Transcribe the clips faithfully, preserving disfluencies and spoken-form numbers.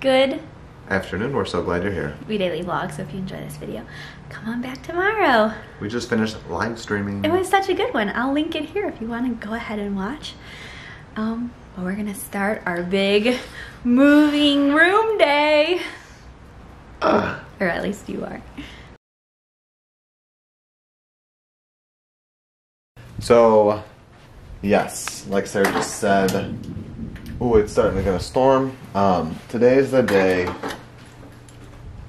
Good afternoon. We're so glad you're here. We daily vlog, so if you enjoy this video, come on back tomorrow. We just finished live streaming. It was such a good one. I'll link it here if you want to go ahead and watch. Um, but we're gonna start our big moving room day. Uh. Or at least you are. So, yes, like Sarah just said, oh, it's certainly gonna storm. Um, today's the day.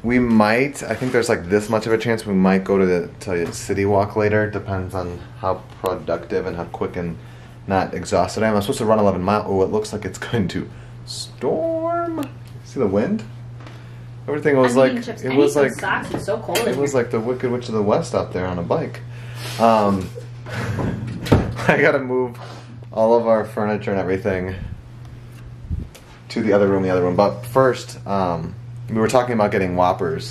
We might, I think there's like this much of a chance we might go to the to City Walk later. Depends on how productive and how quick and not exhausted I am. I'm supposed to run eleven miles. Oh, it looks like it's going to storm. See the wind? Everything was I like, it was like, it's so cold. It was like the Wicked Witch of the West out there on a bike. Um, I gotta move all of our furniture and everything to the other room, the other room. But first, um, we were talking about getting Whoppers.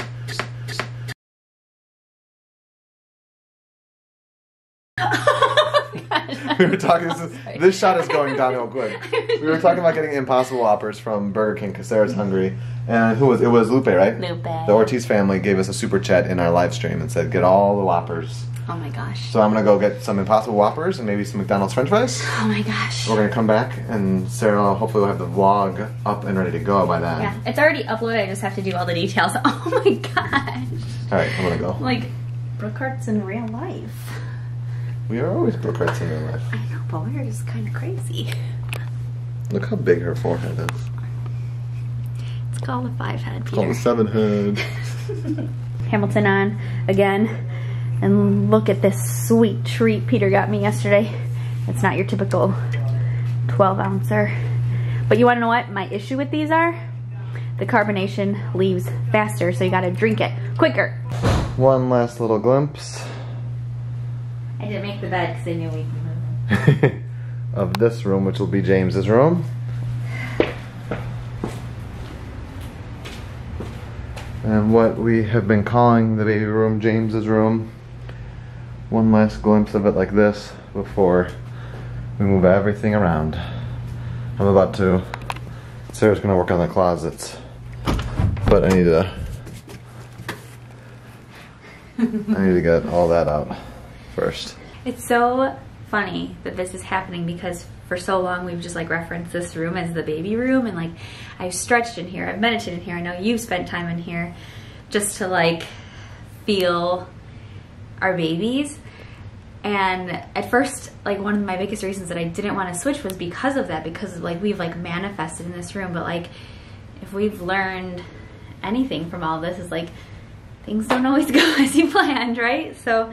We were talking, this, is, this shot is going downhill quick. We were talking about getting Impossible Whoppers from Burger King because Sarah's hungry. And who was, it was Lupe, right? Lupe. The Ortiz family gave us a super chat in our live stream and said, get all the Whoppers. Oh my gosh. So I'm gonna go get some Impossible Whoppers and maybe some McDonald's french fries. Oh my gosh. We're gonna come back and Sarah hopefully will have the vlog up and ready to go by then. Yeah, it's already uploaded, I just have to do all the details. Oh my gosh. All right, I'm gonna go. Like, Brookhart's in real life. We are always Brookharts in real life. I know, but we're just kind of crazy. Look how big her forehead is. It's called a five head, Peter. It's called a seven head. Hamilton on again. And look at this sweet treat Peter got me yesterday. It's not your typical twelve ouncer. But you wanna know what my issue with these are? The carbonation leaves faster, so you gotta drink it quicker. One last little glimpse. I didn't make the bed because I knew we could move. Of this room, which will be James's room. And what we have been calling the baby room, James's room. One last glimpse of it like this before we move everything around. I'm about to, Sarah's gonna work on the closets, but I need to, I need to get all that out first. It's so funny that this is happening because for so long we've just like referenced this room as the baby room, and like I've stretched in here, I've meditated in here, I know you've spent time in here just to like feel our babies. And at first, like one of my biggest reasons that I didn't want to switch was because of that, because like we've like manifested in this room. But like if we've learned anything from all this is like things don't always go as you planned, right? So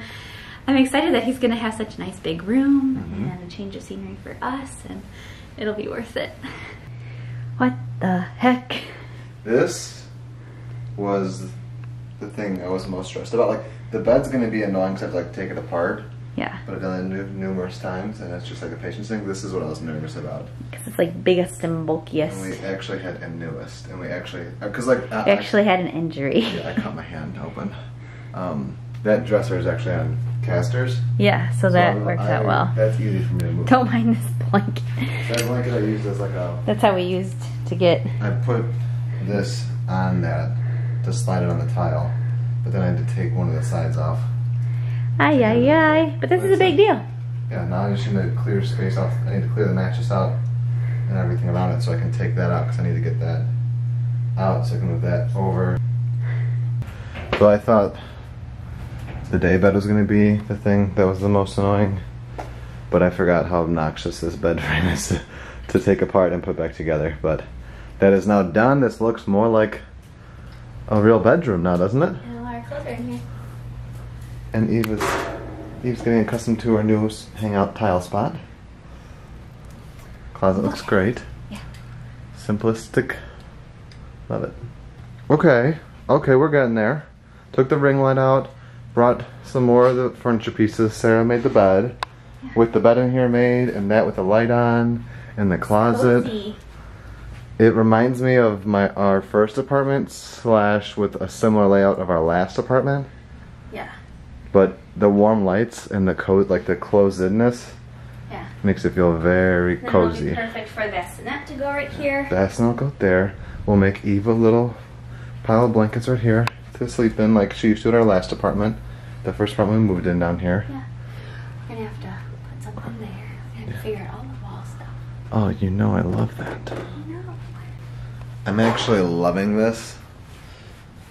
I'm excited that he's gonna have such a nice big room, mm-hmm. and a change of scenery for us, and it'll be worth it. What the heck? This was the thing I was most stressed about. Like, the bed's gonna be annoying because I have to like take it apart. Yeah. But I've done it numerous times, and it's just like a patience thing. This is what I was nervous about. Because it's like biggest and bulkiest. And we actually had a newest, and we actually, because like uh, we actually I, had an injury. Yeah, I cut my hand open. Um, that dresser is actually on casters. Yeah, so that so works I, out well. That's easy for me to move. Don't mind this blanket. That blanket I used as like a. That's how we used to get. I put this on that to slide it on the tile. But then I had to take one of the sides off. Aye, aye, aye. But this is a big deal. Yeah, now I just need to clear space off. I need to clear the mattress out and everything around it so I can take that out because I need to get that out so I can move that over. So I thought the day bed was going to be the thing that was the most annoying. But I forgot how obnoxious this bed frame is to, to take apart and put back together. But that is now done. This looks more like a real bedroom now, doesn't it? And Eve is, Eve's getting accustomed to her new hangout tile spot. Closet looks great. Yeah. Simplistic. Love it. Okay. Okay, we're getting there. Took the ring light out. Brought some more of the furniture pieces. Sarah made the bed. Yeah. With the bed in here made, and that with the light on, and the closet. Cozy. It reminds me of my our first apartment slash with a similar layout of our last apartment. Yeah. But the warm lights and the coat, like the closedness, yeah, makes it feel very cozy. That'll be perfect for a bassinet to go right here. Bassinet will go there. We'll make Eve a little pile of blankets right here to sleep in, like she used to at our last apartment. The first apartment we moved in down here. Yeah. We're gonna have to put something there and yeah. figure out all the wall stuff. Oh, you know I love that. I know. I'm actually loving this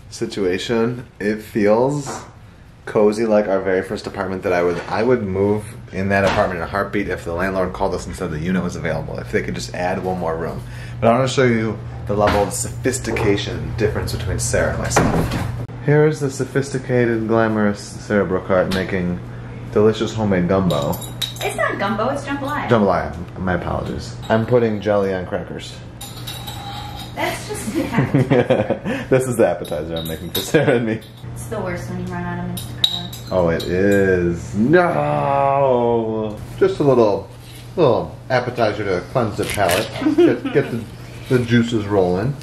situation. It feels cozy like our very first apartment that I would I would move in that apartment in a heartbeat if the landlord called us and said the unit was available, if they could just add one more room. But I want to show you the level of sophistication difference between Sarah and myself. Here is the sophisticated, glamorous Sarah Brookhart making delicious homemade gumbo. It's not gumbo, it's jambalaya. Jambalaya, my apologies. I'm putting jelly on crackers. That's just the appetizer. This is the appetizer I'm making for Sarah and me. It's the worst when you run out of Instagram. Oh, it is. No! Just a little little appetizer to cleanse the palate. Get, get the, the juices rolling.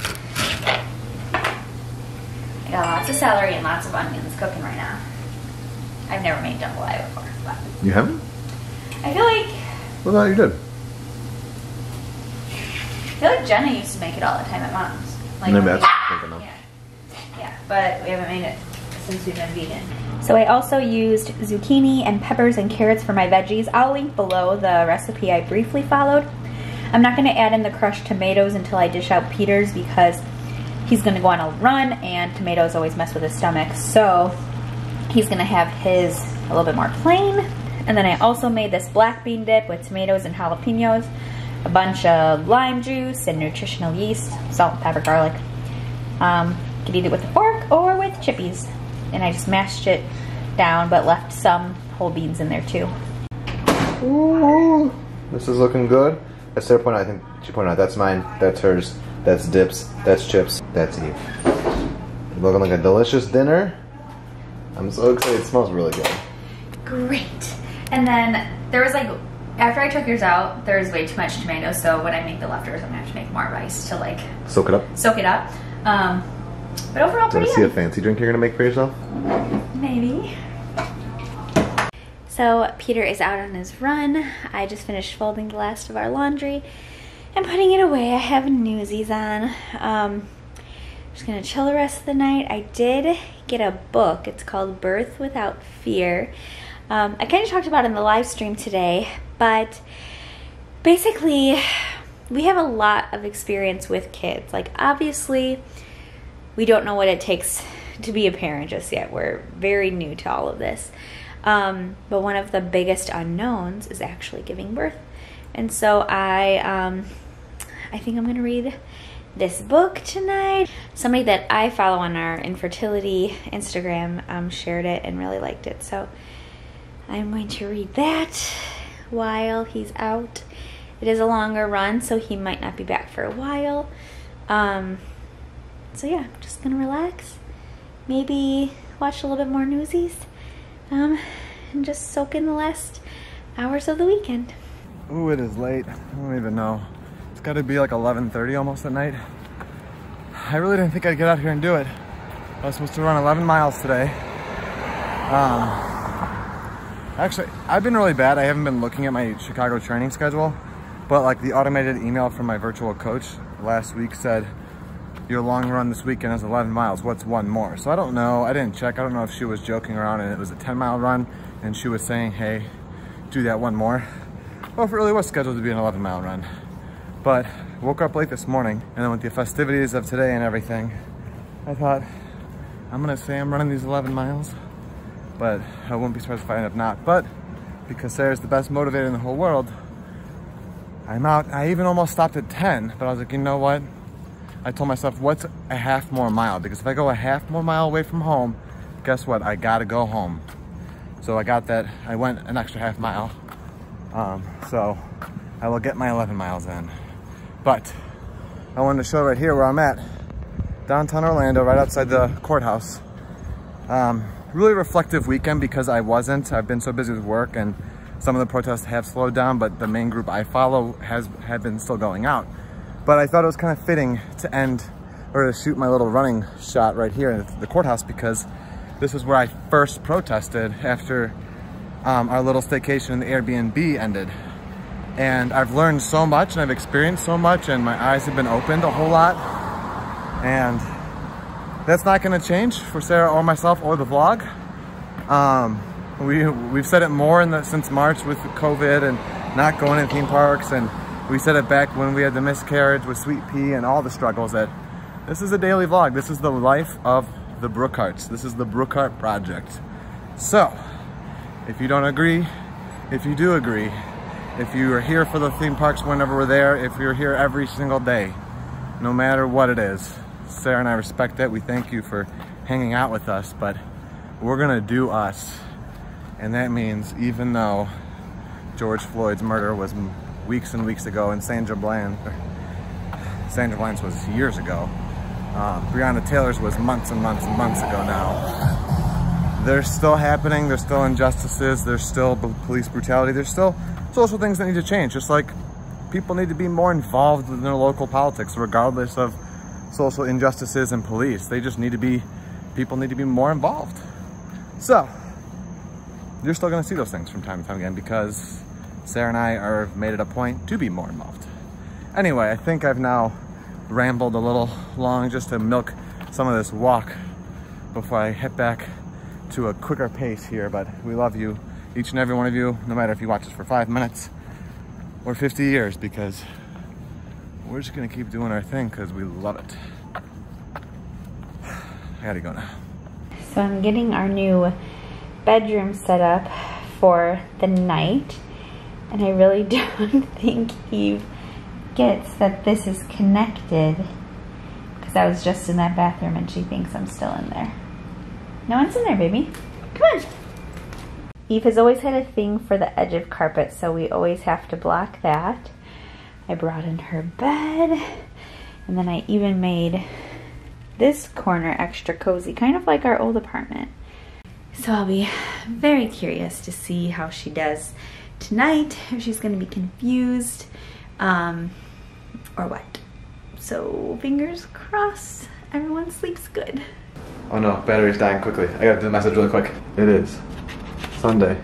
I got lots of celery and lots of onions cooking right now. I've never made jambalaya before. But you haven't? I feel like... Well, no, you did. I feel like Jenna used to make it all the time at Mom's. Like, Maybe that's what I'm thinking of. Yeah. Yeah, but we haven't made it since we've been vegan. So I also used zucchini and peppers and carrots for my veggies. I'll link below the recipe I briefly followed. I'm not going to add in the crushed tomatoes until I dish out Peter's because he's going to go on a run and tomatoes always mess with his stomach. So he's going to have his a little bit more plain. And then I also made this black bean dip with tomatoes and jalapenos, a bunch of lime juice and nutritional yeast, salt, pepper, garlic. Um, you can eat it with a fork or with chippies. And I just mashed it down but left some whole beans in there too. Ooh, this is looking good. That's their point, I think she pointed out. That's mine, that's hers, that's dips, that's chips, that's Eve. Looking like a delicious dinner. I'm so excited, it smells really good. Great. And then there was like, after I took yours out, there's way too much tomato, so when I make the leftovers, I'm gonna have to make more rice to like soak it up. Soak it up. Um, but overall, pretty good. Do you see a fancy drink you're gonna make for yourself? Maybe. So Peter is out on his run. I just finished folding the last of our laundry and putting it away. I have Newsies on. Um, I'm just gonna chill the rest of the night. I did get a book. It's called Birth Without Fear. Um, I kind of talked about it in the live stream today, but basically we have a lot of experience with kids. Like obviously we don't know what it takes to be a parent just yet. We're very new to all of this. Um, but one of the biggest unknowns is actually giving birth. And so I, um, I think I'm going to read this book tonight. Somebody that I follow on our infertility Instagram um, shared it and really liked it. So I'm going to read that while he's out. It is a longer run, so he might not be back for a while. Um, so yeah, I'm just gonna relax, maybe watch a little bit more Newsies, um, and just soak in the last hours of the weekend. Ooh, it is late. I don't even know. It's got to be like eleven thirty almost at night. I really didn't think I'd get out here and do it. I was supposed to run eleven miles today. Uh, Actually, I've been really bad. I haven't been looking at my Chicago training schedule, but like the automated email from my virtual coach last week said, your long run this weekend is eleven miles. What's one more? So I don't know. I didn't check. I don't know if she was joking around and it was a ten mile run and she was saying, hey, do that one more. Well, if it really was scheduled to be an eleven mile run, but woke up late this morning and then with the festivities of today and everything, I thought I'm going to say I'm running these eleven miles. But I won't be surprised if I end up not. But because Sarah's the best motivator in the whole world, I'm out. I even almost stopped at ten, but I was like, you know what? I told myself, what's a half more mile? Because if I go a half more mile away from home, guess what? I gotta go home. So I got that. I went an extra half mile. Um, so I will get my eleven miles in. But I wanted to show right here where I'm at. Downtown Orlando, right outside the courthouse. Um, Really reflective weekend because I wasn't. I've been so busy with work and some of the protests have slowed down, but the main group I follow has had been still going out. But I thought it was kind of fitting to end or to shoot my little running shot right here in the courthouse because this is where I first protested after um, our little staycation in the Airbnb ended. And I've learned so much and I've experienced so much and my eyes have been opened a whole lot. and that's not gonna change for Sarah or myself or the vlog. Um, we, we've said it more in the, since March with COVID and not going in theme parks, and we said it back when we had the miscarriage with Sweet Pea and all the struggles, that this is a daily vlog. This is the life of the Brookharts. This is the Brookhart Project. So, if you don't agree, if you do agree, if you are here for the theme parks whenever we're there, if you're here every single day, no matter what it is, Sarah and I respect that. We thank you for hanging out with us, but we're gonna do us. And that means, even though George Floyd's murder was weeks and weeks ago, and Sandra Bland, Sandra Bland's was years ago, uh, Breonna Taylor's was months and months and months ago now, they're still happening, there's still injustices, there's still police brutality, there's still social things that need to change, just like people need to be more involved in their local politics, regardless of social injustices and police. They just need to be, people need to be more involved. So, you're still gonna see those things from time to time again, because Sarah and I are made it a point to be more involved. Anyway, I think I've now rambled a little long just to milk some of this walk before I hit back to a quicker pace here, but we love you, each and every one of you, no matter if you watch us for five minutes or fifty years, because we're just gonna keep doing our thing because we love it. I gotta go now. So I'm getting our new bedroom set up for the night. And I really don't think Eve gets that this is connected, because I was just in that bathroom and she thinks I'm still in there. No one's in there, baby. Come on. Eve has always had a thing for the edge of carpet, so we always have to block that. I brought in her bed, and then I even made this corner extra cozy, kind of like our old apartment. So I'll be very curious to see how she does tonight, if she's going to be confused um, or what. So fingers crossed everyone sleeps good. Oh no, battery's dying quickly. I gotta do the message really quick. It is Sunday,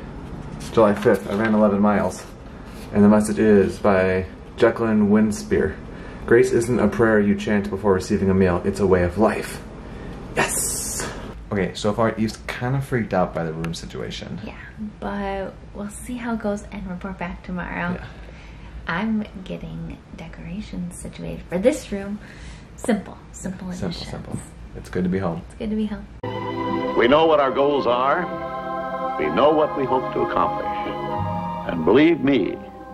July fifth. I ran eleven miles. And the message is by Jacqueline Winspear. Grace isn't a prayer you chant before receiving a meal. It's a way of life. Yes! Okay, so far Eve's kind of freaked out by the room situation. Yeah, but we'll see how it goes and report back tomorrow. Yeah. I'm getting decorations situated for this room. Simple, simple additions. Simple, simple. It's good to be home. It's good to be home. We know what our goals are. We know what we hope to accomplish. And believe me,